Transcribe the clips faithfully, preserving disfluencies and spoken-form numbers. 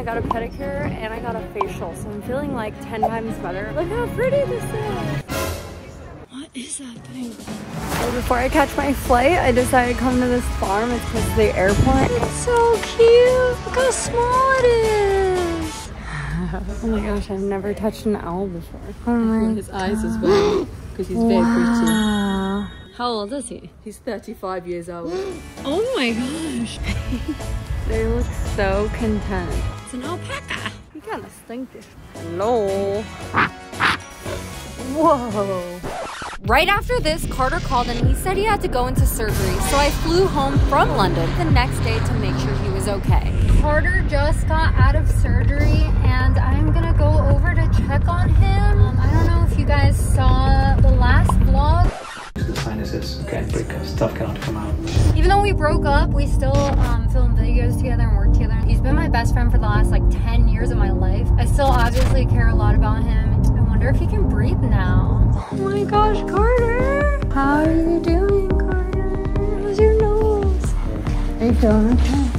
I got a pedicure and I got a facial, so I'm feeling like ten times better. Look how pretty this is. What is that thing? So before I catch my flight, I decided to come to this farm. It's close to the airport. It's so cute. Look how small it is. Oh my gosh, I've never touched an owl before. Oh my His God. eyes as well, because he's very wow. pretty. How old is he? He's thirty-five years old. Oh my gosh. They look so content. It's an alpaca. You kind of stinky. Hello. Whoa. Right after this, Carter called and he said he had to go into surgery. So I flew home from London the next day to make sure he was okay. Carter just got out of surgery and I'm gonna go over to check on him. Um, I don't know if you guys saw the last vlog. The sinuses, okay, because stuff cannot come out. Even though we broke up, we still um, film videos together and work together. He's been my best friend for the last like ten years of my life. I still obviously care a lot about him. I wonder if he can breathe now. Oh my gosh, Carter! How are you doing, Carter? How's your nose? Are you feeling okay?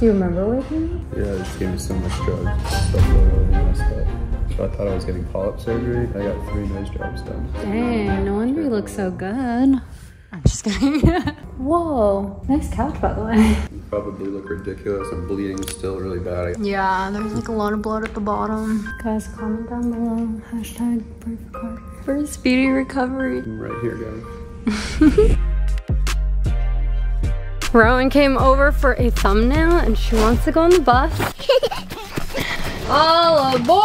Do you remember waking up? Yeah, I just gave me so much drugs. Stuff really messed up. So I thought I was getting polyp surgery. I got three nose jobs done. Dang, no wonder you look so good. I'm just kidding. Whoa, nice couch by the way. You probably look ridiculous. I'm bleeding still really bad. Yeah, there's like a lot of blood at the bottom. Guys, comment down below. Hashtag pray for Carter. For a speedy recovery. I'm right here, guys. Rowan came over for a thumbnail and she wants to go on the bus. All aboard!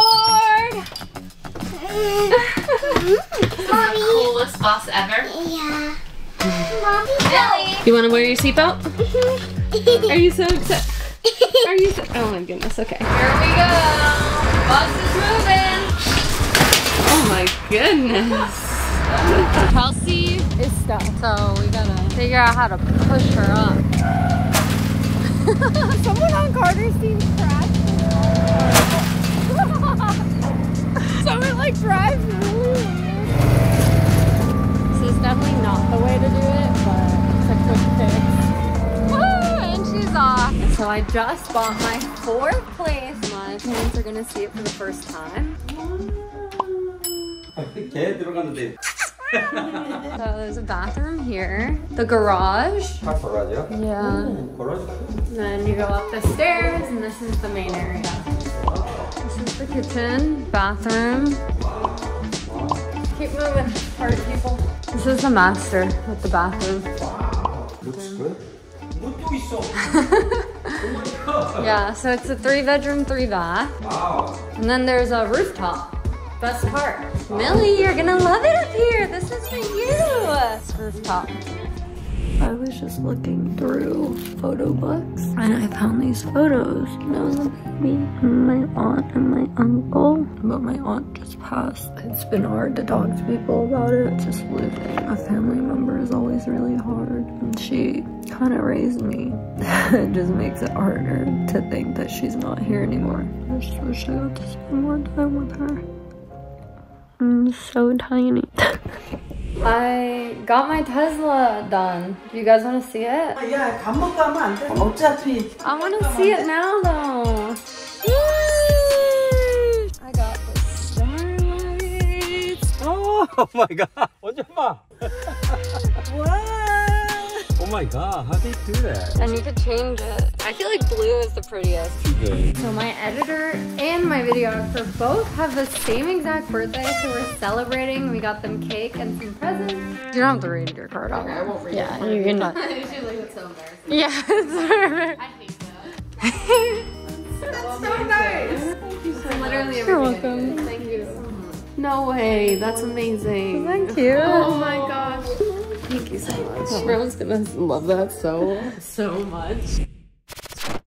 Mommy. Coolest boss ever. Yeah. Mommy. Billy. You want to wear your seatbelt? Are you so excited? Are you so? Oh my goodness. Okay. Here we go. Bus is moving. Oh my goodness. Kelsey is stuck, so we gotta figure out how to push her up. Someone on Carter's team crashed. So it like drives really weird. This is definitely not the way to do it, but it's a quick fix. Woo! And she's off. So I just bought my fourth place. My parents are gonna see it for the first time. So there's a bathroom here. The garage. Yeah. Then you go up the stairs, and this is the main area. This is the kitchen, bathroom. Wow. Keep moving, hard people. This is the master with the bathroom. Wow, looks good. Yeah, so it's a three bedroom, three bath. Wow. And then there's a rooftop. Best part. Wow. Millie, you're gonna love it up here. This is for you. It's rooftop. I was just looking through photo books and I found these photos and I was like me and my aunt and my uncle, but my aunt just passed. It's been hard to talk to people about it. Just losing a family member is always really hard, and she kind of raised me. It just makes it harder to think that she's not here anymore. I just wish I got to spend more time with her. I'm so tiny. I got my Tesla done. Do you guys want to see it? I want to see it now though. Yay! I got the starlights. Oh, oh my god. What? Oh my god, how did they do that? And you could change it. I feel like blue is the prettiest. Okay. So my editor and my videographer both have the same exact birthday, so we're celebrating. We got them cake and some presents. You don't have to read your card out. Okay, I won't read yeah, it. Yeah, you can not. Usually it's so embarrassing. Yeah, it's perfect. I think so. That's so, so nice. Thank you so much. Literally You're welcome. Thank you. No way, that's amazing. Thank you. Oh my gosh. Thank you so much. Everyone's gonna love that so, so much.